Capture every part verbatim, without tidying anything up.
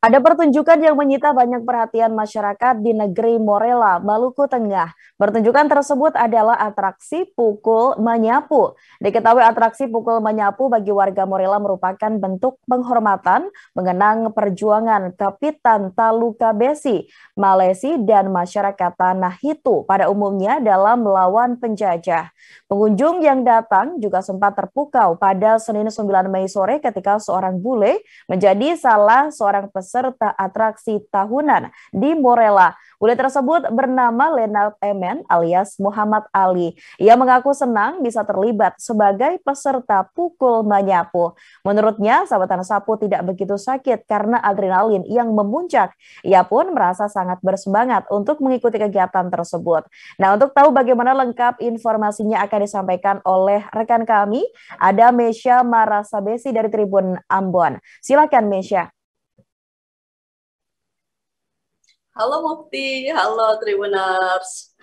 Ada pertunjukan yang menyita banyak perhatian masyarakat di negeri Morella, Maluku Tengah. Pertunjukan tersebut adalah atraksi pukul manyapu. Diketahui atraksi pukul manyapu bagi warga Morella merupakan bentuk penghormatan mengenang perjuangan Kapitan Telukabessy, Malaysia dan masyarakat tanah Hitu pada umumnya dalam melawan penjajah. Pengunjung yang datang juga sempat terpukau pada Senin sembilan Mei sore ketika seorang bule menjadi salah seorang peserta serta atraksi tahunan di Morella. Bule tersebut bernama Lennart Emmen alias Muhammad Ali. Ia mengaku senang bisa terlibat sebagai peserta pukul manyapu. Menurutnya, sabetan sapu tidak begitu sakit karena adrenalin yang memuncak. Ia pun merasa sangat bersemangat untuk mengikuti kegiatan tersebut. Nah, untuk tahu bagaimana lengkap informasinya akan disampaikan oleh rekan kami, ada Mesya Marasabesi dari Tribun Ambon. Silakan Mesya. Halo Mufti, halo Tribuners.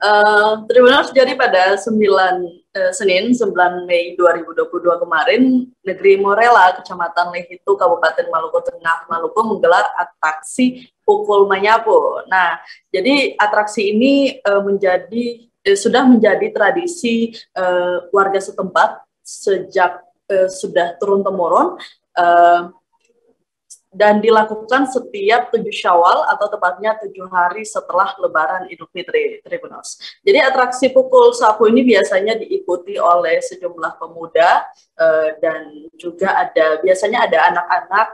Uh, Tribuners, jadi pada sembilan, eh, Senin sembilan Mei dua ribu dua puluh dua kemarin, negeri Morella, Kecamatan Lehitu, Kabupaten Maluku Tengah, Maluku menggelar atraksi pukul manyapu. Nah, jadi atraksi ini uh, menjadi eh, sudah menjadi tradisi uh, warga setempat sejak uh, sudah turun temurun. Uh, dan dilakukan setiap tujuh Syawal atau tepatnya tujuh hari setelah Lebaran Idul Fitri, Tribuners. Jadi atraksi pukul sapu ini biasanya diikuti oleh sejumlah pemuda uh, dan juga ada biasanya ada anak-anak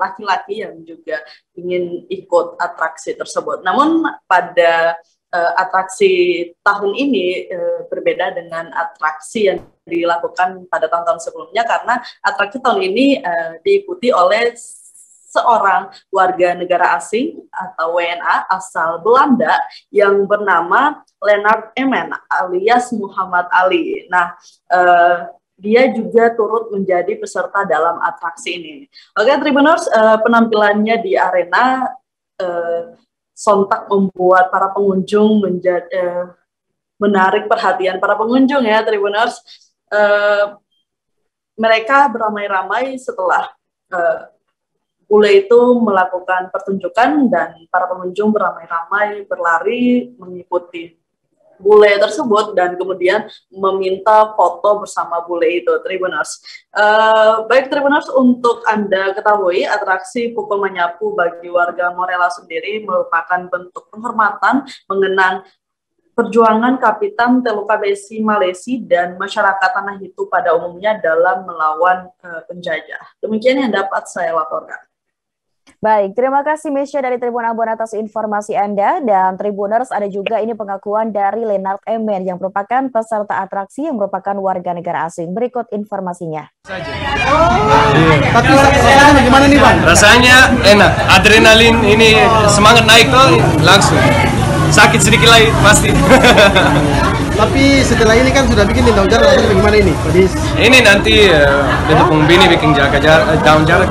laki-laki uh, yang juga ingin ikut atraksi tersebut. Namun pada uh, atraksi tahun ini uh, berbeda dengan atraksi yang dilakukan pada tahun-tahun sebelumnya karena atraksi tahun ini uh, diikuti oleh seorang warga negara asing atau W N A asal Belanda yang bernama Lennart Emmen alias Muhammad Ali. Nah, eh, dia juga turut menjadi peserta dalam atraksi ini. Oke, Tribuners, eh, penampilannya di arena eh, sontak membuat para pengunjung menjadi eh, menarik perhatian para pengunjung ya, Tribuners. Eh, mereka beramai-ramai setelah eh, bule itu melakukan pertunjukan dan para pengunjung beramai-ramai berlari mengikuti bule tersebut dan kemudian meminta foto bersama bule itu, Tribuners. Uh, baik Tribuners, untuk Anda ketahui, atraksi pukul manyapu bagi warga Morella sendiri merupakan bentuk penghormatan mengenang perjuangan Kapitan Telukabessy Malaysia dan masyarakat tanah Hitu pada umumnya dalam melawan uh, penjajah. Demikian yang dapat saya laporkan. Baik, terima kasih Mesya dari Tribun Ambon atas informasi Anda. Dan Tribuners, ada juga ini pengakuan dari Lennart Emmen yang merupakan peserta atraksi yang merupakan warga negara asing. Berikut informasinya. Oh, iya. Tapi rasanya gimana nih Bang? Rasanya enak, adrenalin ini semangat naik tuh langsung. Sakit sedikit lagi pasti. Tapi setelah ini kan sudah bikin daun jarak, nanti bagaimana ini? Ini nanti uh, di tepung bini bikin jaga jarak, daun jarak.